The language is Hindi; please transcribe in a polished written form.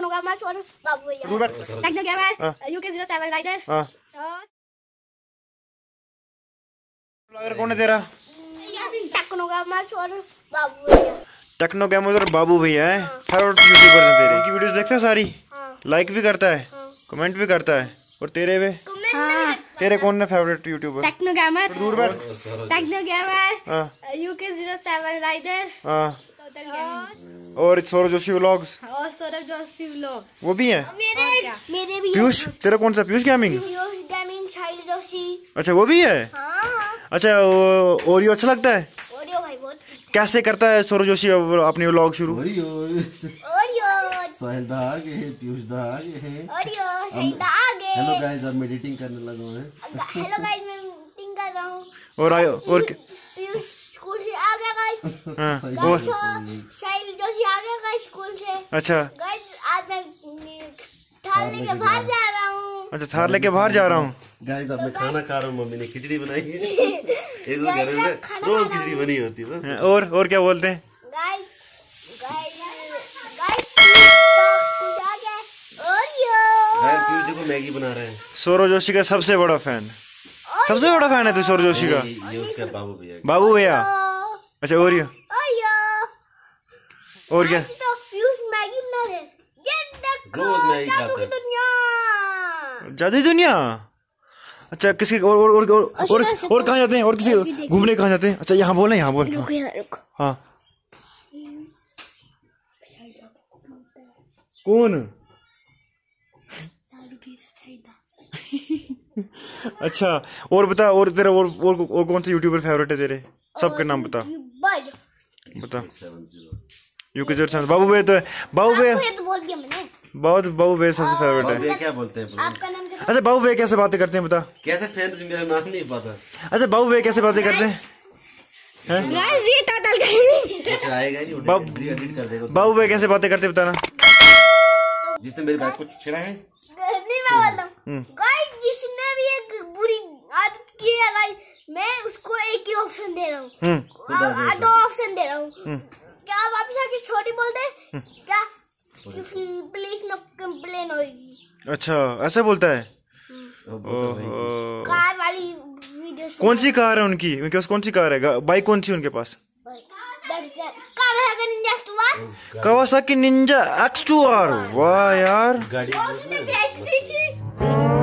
Techno gamer UK 07 Rider. Blogger कौन है तेरा? टेक्नो गेमर और बाबू भैया है। हर यूट्यूबर है तेरे की वीडियोस देखता है सारी, लाइक भी करता है, कमेंट भी करता है। और तेरे वे तेरे कौन है favourite YouTuber? Techno gamer UK 07 Rider, total gaming और सौरव जोशी व्लॉग्स। वो भी है मेरे भी। पीयूष तेरा कौन सा? पीयूष गेमिंग, शाहिद जोशी। अच्छा वो भी है। अच्छा ओरियो अच्छा लगता है? ओरियो भाई बहुत। कैसे करता है सौरव जोशी अपने व्लॉग शुरू? साहिल दा आगे है, पीयूष दा आगे है, ओरियो साहिल दा आगे। हेलो गाइस अब मेडिटिंग करने लगा हूं। हेलो गाइस मैं मीटिंग कर रहा हूं। और आयो और पीयूष स्कूल से आ गया गाइस। हां और साहिल जोशी आ गया गाइस स्कूल से। अच्छा गाइस आज मैं थार लेके बाहर जा रहा हूं। अच्छा थार लेके बाहर जा रहा हूं। गाइस अब मैं खाना खा रहा हूं, मम्मी ने खिचड़ी बनाई है। ये तो घर में रोज खिचड़ी बनी होती है। और क्या बोलते हैं गाइस? मैगी बना रहे हैं। सौरव जोशी का सबसे बड़ा फैन, सबसे बड़ा फैन है तू सौरव जोशी का? ये उसका बाबू भैया। बाबू भैया अच्छा। और क्या तो फ्यूज मैगी बना रहे। ये देखो मैगी खाता है। जादू की दुनिया। अच्छा किसी और कहाँ जाते हैं? और किसी घूमने कहाँ जाते हैं? अच्छा यहाँ बोल, यहाँ बोल। हाँ कौन? अच्छा और बता, और तेरा और कौन से यूट्यूबर फेवरेट है तेरे? सबके नाम बता बता। यूके बाबू भैया तो है। बाबू भैया बहुत, बाबू भैया सबसे फेवरेट है। भैया क्या बोलते हैं? अच्छा बाबू भैया कैसे बातें करते हैं बता? कैसे फैन तुझे मेरा नाम नहीं पता। अच्छा बाबू भैया कैसे बातें करते हैं? बाबू भैया कैसे बातें करते बताना। जिसने मेरी बात को छेड़ा है गाइस, जिसने भी एक बुरी आदत की है गाइस, मैं उसको एक ही ऑप्शन दे रहा हूँ, दो ऑप्शन दे रहा हूँ। क्या वापस आके छोटी बोल दे क्या प्लीज नो कंप्लेन होगी। अच्छा ऐसे बोलता है। कार वाली वीडियो कौन सी कार है उनकी? उनके पास कौन सी कार है? बाइक कौन सी उनके पास? Kawasaki Ninja X2R। वाह यार गाड़ी